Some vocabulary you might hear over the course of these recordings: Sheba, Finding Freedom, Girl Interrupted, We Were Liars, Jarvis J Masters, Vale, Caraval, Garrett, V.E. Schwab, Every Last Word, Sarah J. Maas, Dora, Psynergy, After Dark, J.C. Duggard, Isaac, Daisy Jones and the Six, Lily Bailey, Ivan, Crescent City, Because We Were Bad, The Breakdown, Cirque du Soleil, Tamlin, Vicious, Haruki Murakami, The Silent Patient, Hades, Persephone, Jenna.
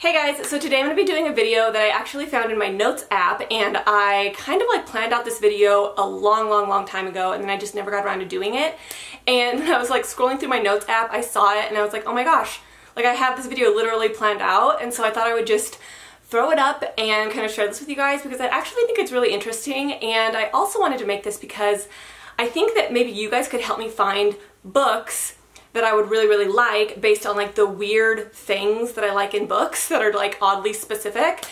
Hey guys, so today I'm going to be doing a video that I actually found in my Notes app, and I kind of like planned out this video a long time ago, and then I just never got around to doing it. And I was like scrolling through my Notes app, I saw it, and I was like, oh my gosh, like I have this video literally planned out, and so I thought I would just throw it up and kind of share this with you guys because I actually think it's really interesting. And I also wanted to make this because I think that maybe you guys could help me find books that I would really like based on like the weird things that I like in books that are like oddly specific.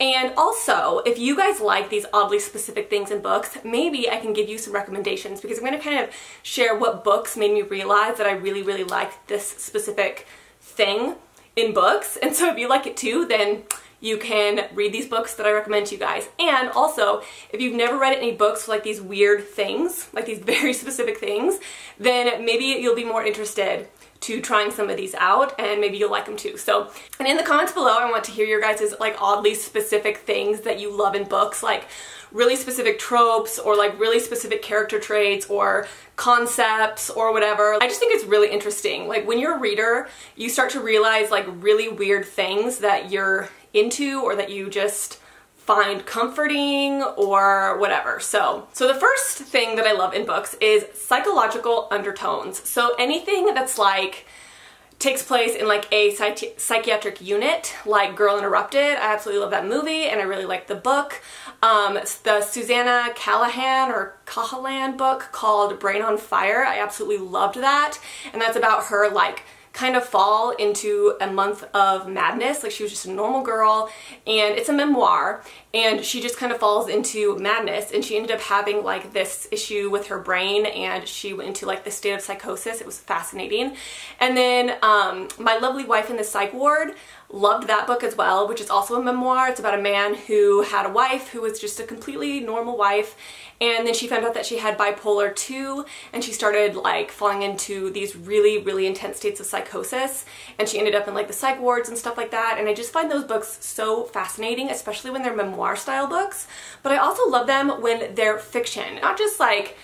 And also, if you guys like these oddly specific things in books, maybe I can give you some recommendations, because I'm going to kind of share what books made me realize that I really liked this specific thing in books. And so if you like it too, then you can read these books that I recommend to you guys. And also, if you've never read any books with like these weird things, like these very specific things, then maybe you'll be more interested to trying some of these out, and maybe you'll like them too. So, and in the comments below, I want to hear your guys' like oddly specific things that you love in books, like really specific tropes or like really specific character traits or concepts or whatever. I just think it's really interesting. Like when you're a reader, you start to realize like really weird things that you're into or that you just find comforting or whatever. So the first thing that I love in books is psychological undertones. So anything that's like takes place in like a psychiatric unit, like Girl Interrupted. I absolutely love that movie and I really like the book. It's the Susannah Cahalan or Cahalan book called Brain on Fire. I absolutely loved that, and that's about her like kind of fall into a month of madness. Like she was just a normal girl, and it's a memoir, and she just kind of falls into madness, and she ended up having like this issue with her brain, and she went into like this state of psychosis. It was fascinating. And then My Lovely Wife in the Psych Ward, loved that book as well, which is also a memoir. It's about a man who had a wife who was just a completely normal wife, and then she found out that she had bipolar 2, and she started like falling into these really intense states of psychosis, and she ended up in like the psych wards and stuff like that. And I just find those books so fascinating, especially when they're memoir style books, but I also love them when they're fiction, not just like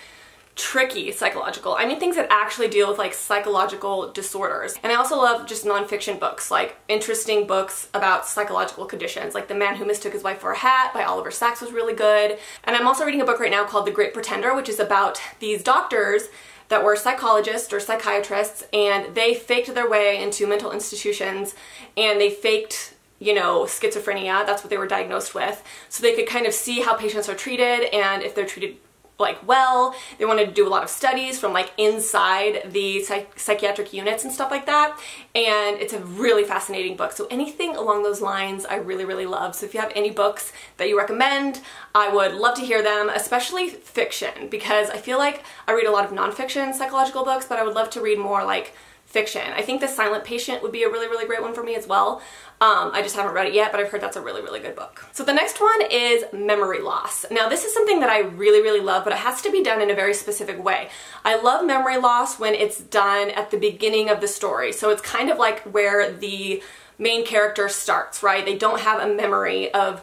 tricky psychological. I mean things that actually deal with like psychological disorders. And I also love just nonfiction books, like interesting books about psychological conditions, like The Man Who Mistook His Wife for a Hat by Oliver Sacks was really good. And I'm also reading a book right now called The Great Pretender, which is about these doctors that were psychologists or psychiatrists, and they faked their way into mental institutions, and they faked, you know, schizophrenia. That's what they were diagnosed with, so they could kind of see how patients are treated, and if they're treated like well. They wanted to do a lot of studies from like inside the psychiatric units and stuff like that, and it's a really fascinating book. So anything along those lines I really love. So if you have any books that you recommend, I would love to hear them, especially fiction, because I feel like I read a lot of nonfiction psychological books, but I would love to read more like fiction. I think The Silent Patient would be a really great one for me as well. I just haven't read it yet, but I've heard that's a really good book. So the next one is memory loss. Now this is something that I really love, but it has to be done in a very specific way. I love memory loss when it's done at the beginning of the story. So it's kind of like where the main character starts, right? They don't have a memory of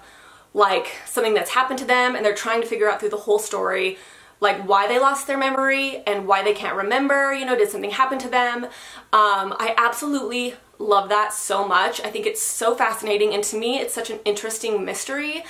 like something that's happened to them, and they're trying to figure out through the whole story like why they lost their memory and why they can't remember, you know, did something happen to them? I absolutely love that so much. I think it's so fascinating, and to me it's such an interesting mystery.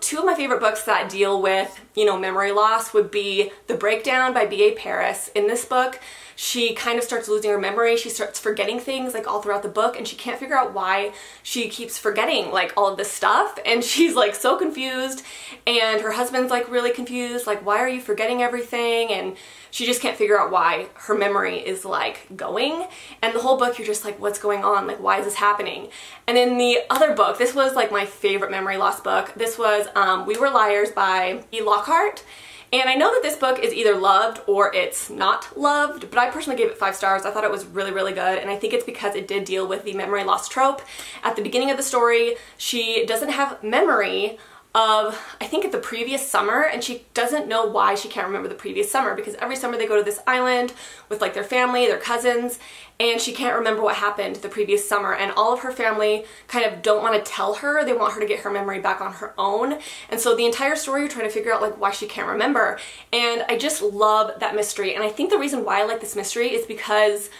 Two of my favorite books that deal with, you know, memory loss would be The Breakdown by B.A. Paris. In this book, she kind of starts losing her memory. She starts forgetting things like all throughout the book, and she can't figure out why she keeps forgetting like all of this stuff, and she's like so confused, and her husband's like really confused, like why are you forgetting everything, and she just can't figure out why her memory is like going. And the whole book you're just like, what's going on? Like, why is this happening? And then the other book, this was like my favorite memory loss book. This was We Were Liars by E. Lockhart. And I know that this book is either loved or it's not loved, but I personally gave it 5 stars. I thought it was really good, and I think it's because it did deal with the memory loss trope. At the beginning of the story, she doesn't have memory of, I think, the previous summer, and she doesn't know why she can't remember the previous summer, because every summer they go to this island with like their family, their cousins, and she can't remember what happened the previous summer, and all of her family kind of don't want to tell her. They want her to get her memory back on her own, and so the entire story you're trying to figure out like why she can't remember. And I just love that mystery, and I think the reason why I like this mystery is because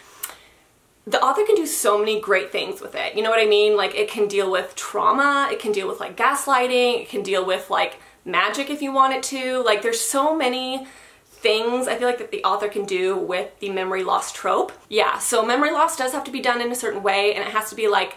the author can do so many great things with it. You know what I mean? Like, it can deal with trauma, it can deal with like gaslighting, it can deal with like magic if you want it to. Like, there's so many things I feel like that the author can do with the memory loss trope. Yeah, so memory loss does have to be done in a certain way, and it has to be like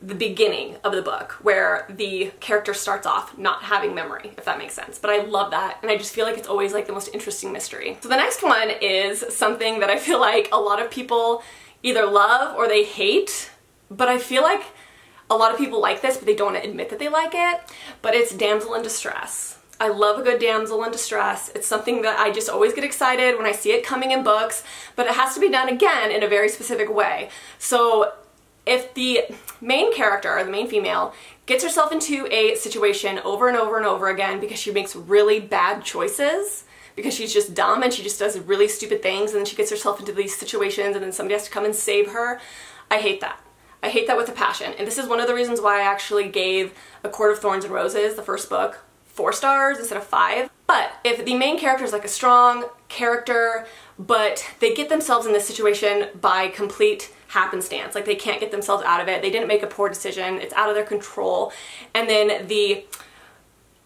the beginning of the book where the character starts off not having memory, if that makes sense. But I love that, and I just feel like it's always like the most interesting mystery. So the next one is something that I feel like a lot of people either love or they hate, but I feel like a lot of people like this but they don't want to admit that they like it, but it's damsel in distress. I love a good damsel in distress. It's something that I just always get excited when I see it coming in books, but it has to be done again in a very specific way. So if the main character, or the main female, gets herself into a situation over and over and over again because she makes really bad choices, because she's just dumb and she just does really stupid things, and then she gets herself into these situations and then somebody has to come and save her, I hate that. I hate that with a passion. And this is one of the reasons why I actually gave A Court of Thorns and Roses, the first book, 4 stars instead of 5. But if the main character is like a strong character, but they get themselves in this situation by complete happenstance, like they can't get themselves out of it, they didn't make a poor decision, it's out of their control, and then the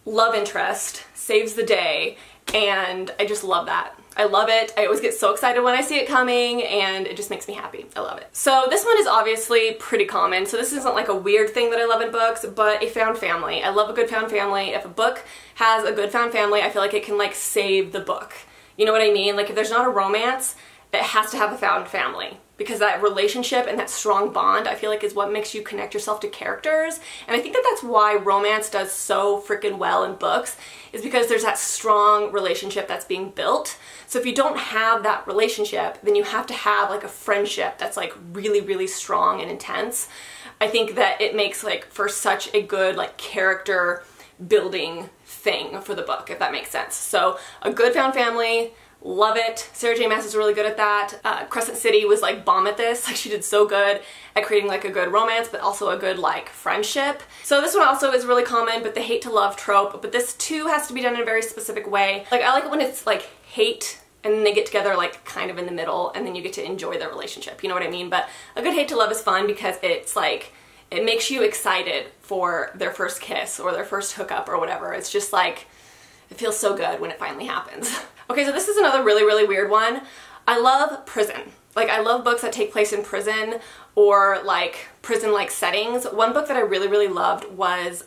love interest saves the day, and I just love that. I love it. I always get so excited when I see it coming, and it just makes me happy. I love it. So this one is obviously pretty common, so this isn't like a weird thing that I love in books, but a found family. I love a good found family. If a book has a good found family, I feel like it can like save the book. You know what I mean? Like, if there's not a romance, it has to have a found family, because that relationship and that strong bond, I feel like, is what makes you connect yourself to characters. And I think that that's why romance does so freaking well in books, is because there's that strong relationship that's being built. So if you don't have that relationship, then you have to have like a friendship that's like really, really strong and intense. I think that it makes like for such a good like character building thing for the book, if that makes sense. So a good found family, love it. Sarah J. Maas is really good at that. Crescent City was like bomb at this. Like, she did so good at creating like a good romance, but also a good like friendship. So this one also is really common, but the hate to love trope. But this too has to be done in a very specific way. Like, I like it when it's like hate and then they get together like kind of in the middle, and then you get to enjoy their relationship. You know what I mean? But a good hate to love is fun because it's like, it makes you excited for their first kiss or their first hookup or whatever. It's just like, it feels so good when it finally happens. Okay, so this is another really, really weird one. I love prison. Like, I love books that take place in prison or like prison-like settings. One book that I really, really loved was,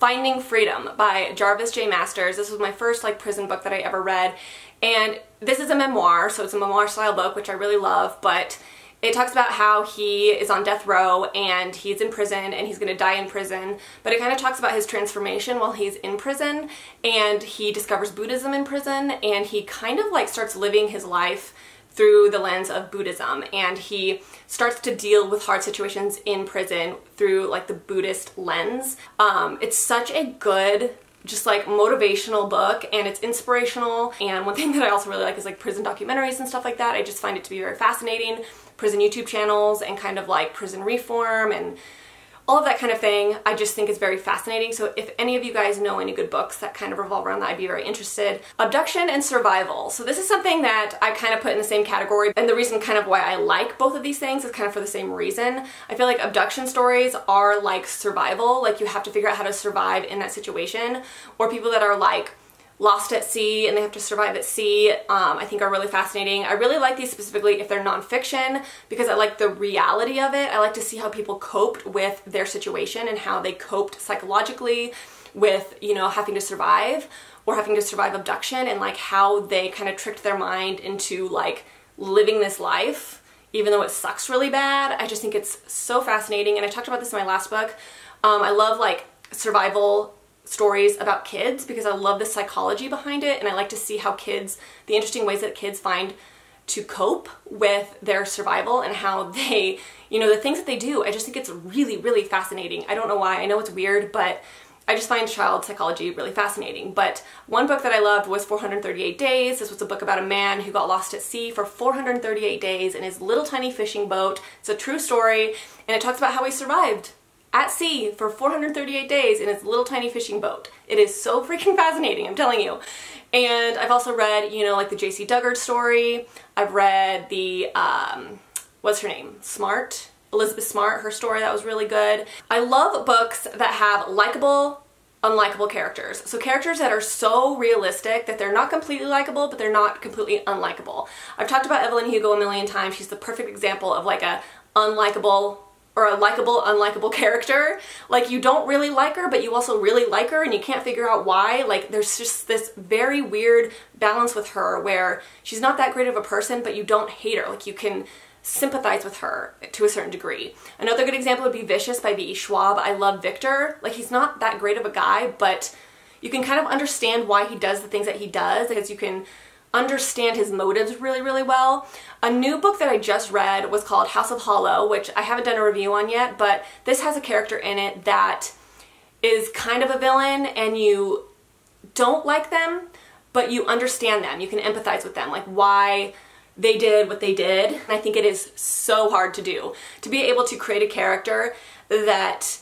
Finding Freedom by Jarvis J Masters. This was my first like prison book that I ever read. And this is a memoir, so it's a memoir style book, which I really love, but it talks about how he is on death row and he's in prison and he's gonna die in prison, but it kind of talks about his transformation while he's in prison, and he discovers Buddhism in prison, and he kind of like starts living his life through the lens of Buddhism, and he starts to deal with hard situations in prison through like the Buddhist lens. It's such a good, just like motivational book, and it's inspirational. And one thing that I also really like is like prison documentaries and stuff like that. I just find it to be very fascinating. Prison YouTube channels and kind of like prison reform and all of that kind of thing, I just think is very fascinating. So if any of you guys know any good books that kind of revolve around that, I'd be very interested. Abduction and survival. So this is something that I kind of put in the same category, and the reason kind of why I like both of these things is kind of for the same reason. I feel like abduction stories are like survival, like you have to figure out how to survive in that situation, or people that are like lost at sea and they have to survive at sea, I think are really fascinating. I really like these specifically if they're nonfiction, because I like the reality of it. I like to see how people coped with their situation and how they coped psychologically with, you know, having to survive or having to survive abduction, and like how they kind of tricked their mind into like living this life even though it sucks really bad. I just think it's so fascinating, and I talked about this in my last book. I love like survival stories about kids because I love the psychology behind it, and I like to see how kids, the interesting ways that kids find to cope with their survival and how they, you know, the things that they do. I just think it's really, really fascinating. I don't know why. I know it's weird, but I just find child psychology really fascinating. But one book that I loved was 438 Days. This was a book about a man who got lost at sea for 438 days in his little tiny fishing boat. It's a true story, and it talks about how he survived at sea for 438 days in his little tiny fishing boat. It is so freaking fascinating, I'm telling you. And I've also read, you know, like the J.C. Duggard story. I've read the what's her name? Smart? Elizabeth Smart, her story, that was really good. I love books that have likable, unlikable characters. So characters that are so realistic that they're not completely likable, but they're not completely unlikable. I've talked about Evelyn Hugo a million times. She's the perfect example of like a unlikable or a likable, unlikable character. Like you don't really like her, but you also really like her and you can't figure out why. Like there's just this very weird balance with her where she's not that great of a person, but you don't hate her. Like you can sympathize with her to a certain degree. Another good example would be Vicious by V.E. Schwab. I love Victor. Like he's not that great of a guy, but you can kind of understand why he does the things that he does because you can understand his motives really, really well. A new book that I just read was called House of Hollow, which I haven't done a review on yet, but this has a character in it that is kind of a villain and you don't like them, but you understand them. You can empathize with them, like why they did what they did. And I think it is so hard to do. To be able to create a character that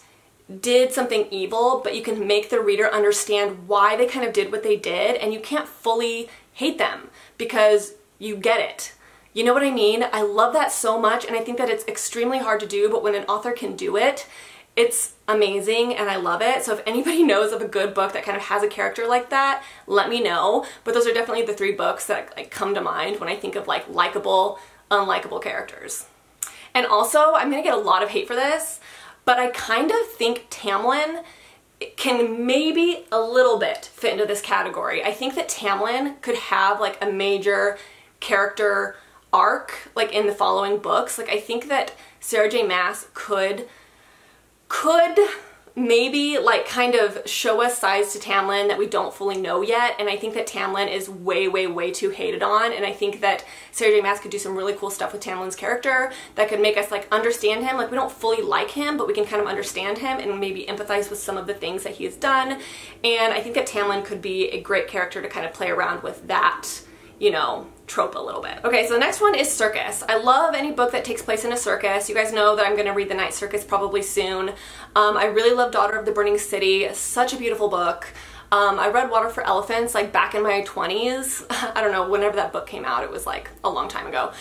did something evil, but you can make the reader understand why they kind of did what they did, and you can't fully hate them because you get it. You know what I mean? I love that so much, and I think that it's extremely hard to do, but when an author can do it, it's amazing and I love it. So if anybody knows of a good book that kind of has a character like that, let me know. But those are definitely the three books that like come to mind when I think of like likable, unlikable characters. And also, I'm gonna get a lot of hate for this, but I kind of think Tamlin can maybe a little bit fit into this category. I think that Tamlin could have like a major character arc like in the following books. Like I think that Sarah J. Maas could maybe like kind of show us sides to Tamlin that we don't fully know yet, and I think that Tamlin is way, way, way too hated on, and I think that Sarah J. Maas could do some really cool stuff with Tamlin's character that could make us like understand him. Like we don't fully like him, but we can kind of understand him and maybe empathize with some of the things that he has done, and I think that Tamlin could be a great character to kind of play around with that, you know, trope a little bit. Okay, so the next one is circus. I love any book that takes place in a circus. You guys know that I'm gonna read The Night Circus probably soon. I really love Daughter of the Burning City, such a beautiful book. I read Water for Elephants like back in my 20s. I don't know, whenever that book came out, it was like a long time ago.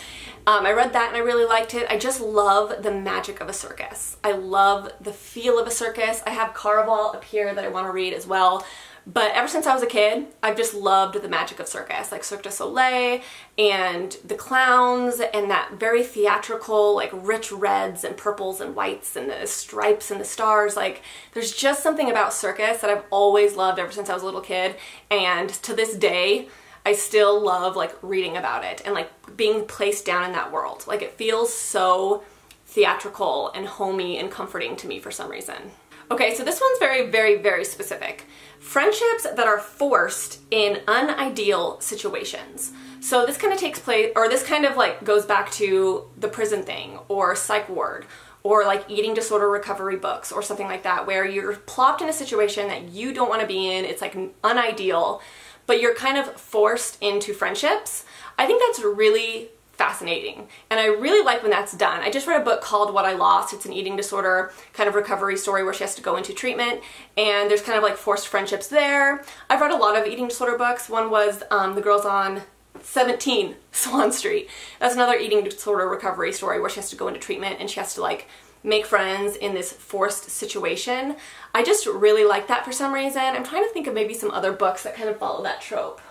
I read that and I really liked it. I just love the magic of a circus. I love the feel of a circus. I have Caraval up here that I wanna read as well. But ever since I was a kid, I've just loved the magic of circus, like Cirque du Soleil and the clowns and that very theatrical, like rich reds and purples and whites and the stripes and the stars. Like there's just something about circus that I've always loved ever since I was a little kid. And to this day, I still love like reading about it and like being placed down in that world. Like it feels so theatrical and homey and comforting to me for some reason. Okay, so this one's very, very, very specific. Friendships that are forced in unideal situations. So this kind of takes place, or this kind of like goes back to the prison thing or psych ward or like eating disorder recovery books or something like that, where you're plopped in a situation that you don't want to be in. It's like unideal, but you're kind of forced into friendships. I think that's really fascinating, and I really like when that's done. I just read a book called What I Lost. It's an eating disorder kind of recovery story where she has to go into treatment, and there's kind of like forced friendships there. I've read a lot of eating disorder books. One was The Girls on 17 Swan Street. That's another eating disorder recovery story where she has to go into treatment and she has to like make friends in this forced situation. I just really like that for some reason. I'm trying to think of maybe some other books that kind of follow that trope.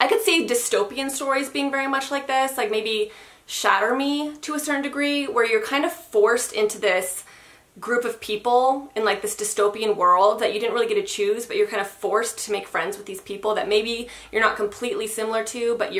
I could see dystopian stories being very much like this, like maybe Shatter Me to a certain degree, where you're kind of forced into this group of people in like this dystopian world that you didn't really get to choose, but you're kind of forced to make friends with these people that maybe you're not completely similar to, but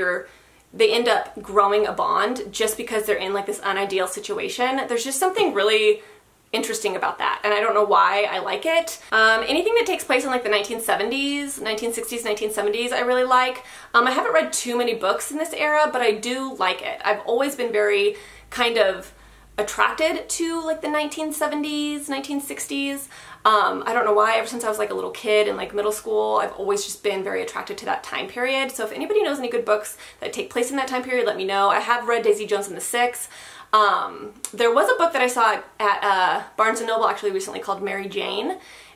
they end up growing a bond just because they're in like this unideal situation. There's just something really interesting about that, and I don't know why I like it. Anything that takes place in like the 1960s, 1970s, I really like. I haven't read too many books in this era, but I do like it. I've always been very kind of attracted to like the 1970s, 1960s. I don't know why, ever since I was like a little kid in like middle school, I've always just been very attracted to that time period. So if anybody knows any good books that take place in that time period, let me know. I have read Daisy Jones and the Six. There was a book that I saw at Barnes & Noble actually recently called Mary Jane,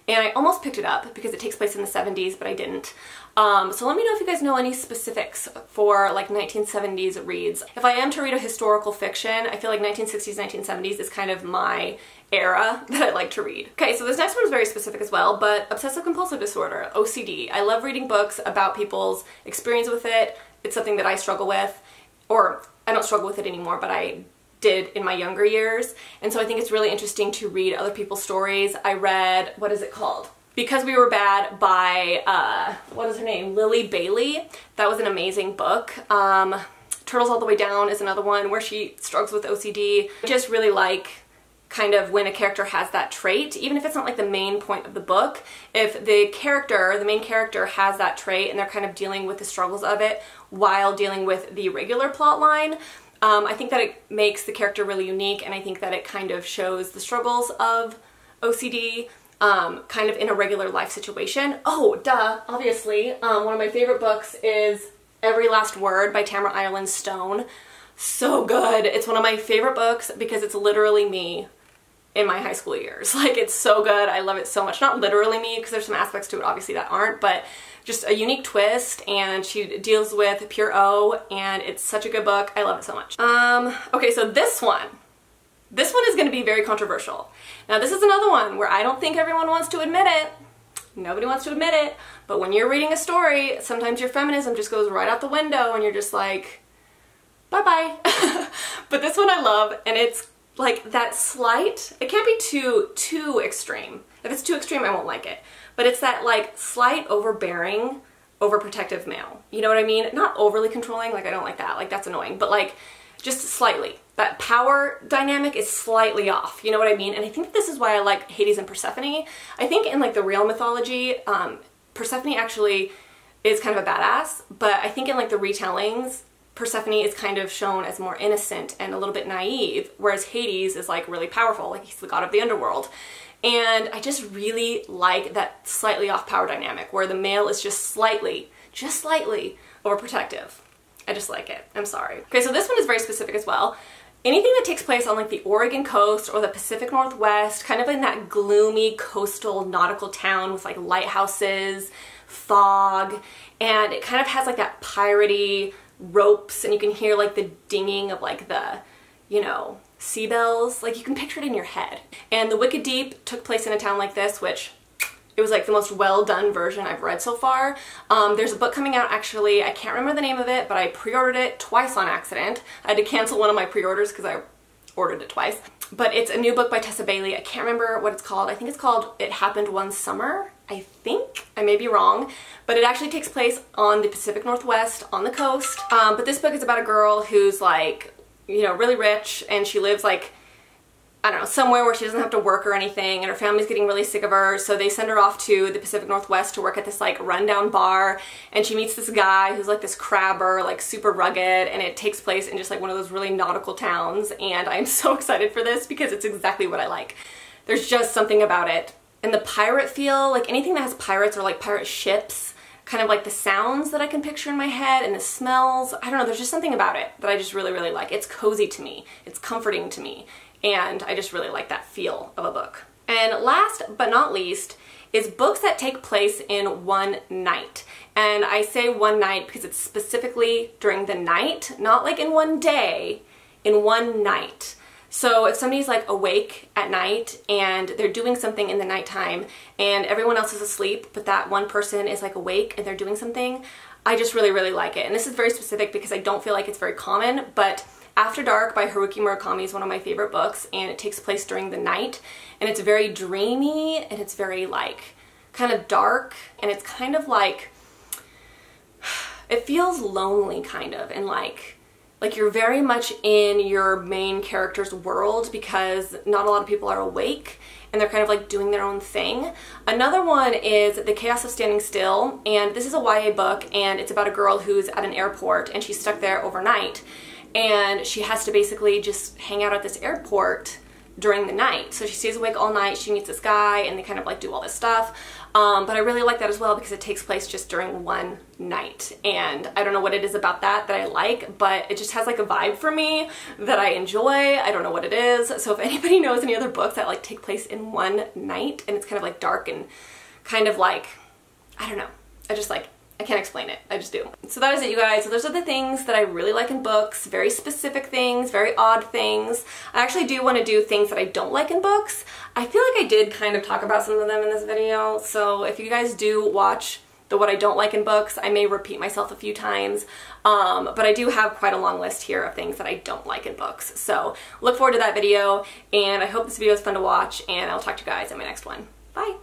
and I almost picked it up because it takes place in the 70s, but I didn't. So let me know if you guys know any specifics for like 1970s reads. If I am to read a historical fiction, I feel like 1960s, 1970s is kind of my era that I like to read. Okay, so this next one is very specific as well, but obsessive compulsive disorder, OCD. I love reading books about people's experience with it. It's something that I struggle with, or I don't struggle with it anymore, but I did in my younger years. And so I think it's really interesting to read other people's stories. I read, what is it called? Because We Were Bad by, what is her name? Lily Bailey. That was an amazing book. Turtles All the Way Down is another one where she struggles with OCD. I just really like kind of when a character has that trait, even if it's not like the main point of the book. If the character, the main character, has that trait and they're kind of dealing with the struggles of it while dealing with the regular plot line, I think that it makes the character really unique, and I think that it kind of shows the struggles of OCD. Kind of in a regular life situation. Oh, duh, obviously. One of my favorite books is Every Last Word by Tamara Ireland Stone. So good. It's one of my favorite books because it's literally me in my high school years. Like, it's so good. I love it so much. Not literally me, because there's some aspects to it obviously that aren't, but just a unique twist, and she deals with pure O, and it's such a good book. I love it so much. Okay, so this one. This one is going to be very controversial. Now, this is another one where I don't think everyone wants to admit it. Nobody wants to admit it. But when you're reading a story, sometimes your feminism just goes right out the window and you're just like, bye-bye. But this one I love, and it's like that slight, it can't be too extreme. If it's too extreme, I won't like it. But it's that like slight overbearing, overprotective male. You know what I mean? Not overly controlling, like I don't like that, like that's annoying, but like just slightly. That power dynamic is slightly off, you know what I mean? And I think this is why I like Hades and Persephone. I think in like the real mythology, Persephone actually is kind of a badass, but I think in like the retellings, Persephone is kind of shown as more innocent and a little bit naive, whereas Hades is like really powerful, like he's the god of the underworld. And I just really like that slightly off power dynamic where the male is just slightly overprotective. I just like it. I'm sorry. Okay, so this one is very specific as well. Anything that takes place on like the Oregon coast or the Pacific Northwest, kind of in that gloomy coastal nautical town with like lighthouses, fog, and it kind of has like that piratey ropes, and you can hear like the dinging of like the, you know, sea bells. Like you can picture it in your head. And The Wicked Deep took place in a town like this, which it was like the most well-done version I've read so far. There's a book coming out actually, I can't remember the name of it, but I pre-ordered it twice on accident. I had to cancel one of my pre-orders because I ordered it twice. But it's a new book by Tessa Bailey. I can't remember what it's called. I think it's called It Happened One Summer, I think. I may be wrong. But it actually takes place on the Pacific Northwest, on the coast. But this book is about a girl who's like, you know, really rich, and she lives like, I don't know, somewhere where she doesn't have to work or anything, and her family's getting really sick of her, so they send her off to the Pacific Northwest to work at this like rundown bar, and she meets this guy who's like this crabber, like super rugged, and it takes place in just like one of those really nautical towns, and I'm so excited for this because it's exactly what I like. There's just something about it. And the pirate feel, like anything that has pirates or like pirate ships, kind of like the sounds that I can picture in my head and the smells, I don't know, there's just something about it that I just really, really like. It's cozy to me, it's comforting to me. And I just really like that feel of a book. And last but not least is books that take place in one night. And I say one night because it's specifically during the night, not like in one day, in one night. So if somebody's like awake at night and they're doing something in the nighttime and everyone else is asleep, but that one person is like awake and they're doing something, I just really, really like it. And this is very specific because I don't feel like it's very common, but After Dark by Haruki Murakami is one of my favorite books, and it takes place during the night, and it's very dreamy, and it's very like kind of dark, and it's kind of like, it feels lonely kind of, and like you're very much in your main character's world because not a lot of people are awake, and they're kind of like doing their own thing. Another one is The Chaos of Standing Still, and this is a YA book, and it's about a girl who's at an airport, and she's stuck there overnight. And she has to basically just hang out at this airport during the night. So she stays awake all night, she meets this guy, and they kind of like do all this stuff. But I really like that as well because it takes place just during one night. And I don't know what it is about that I like, but it just has like a vibe for me that I enjoy. I don't know what it is. So if anybody knows any other books that like take place in one night and it's kind of like dark and kind of like, I don't know, I just like, I I can't explain it. I just do. So that is it, you guys. So those are the things that I really like in books. Very specific things, very odd things. I actually do want to do things that I don't like in books. I feel like I did kind of talk about some of them in this video. So if you guys do watch the What I Don't Like in Books, I may repeat myself a few times, but I do have quite a long list here of things that I don't like in books. So look forward to that video, and I hope this video is fun to watch, and I'll talk to you guys in my next one. Bye!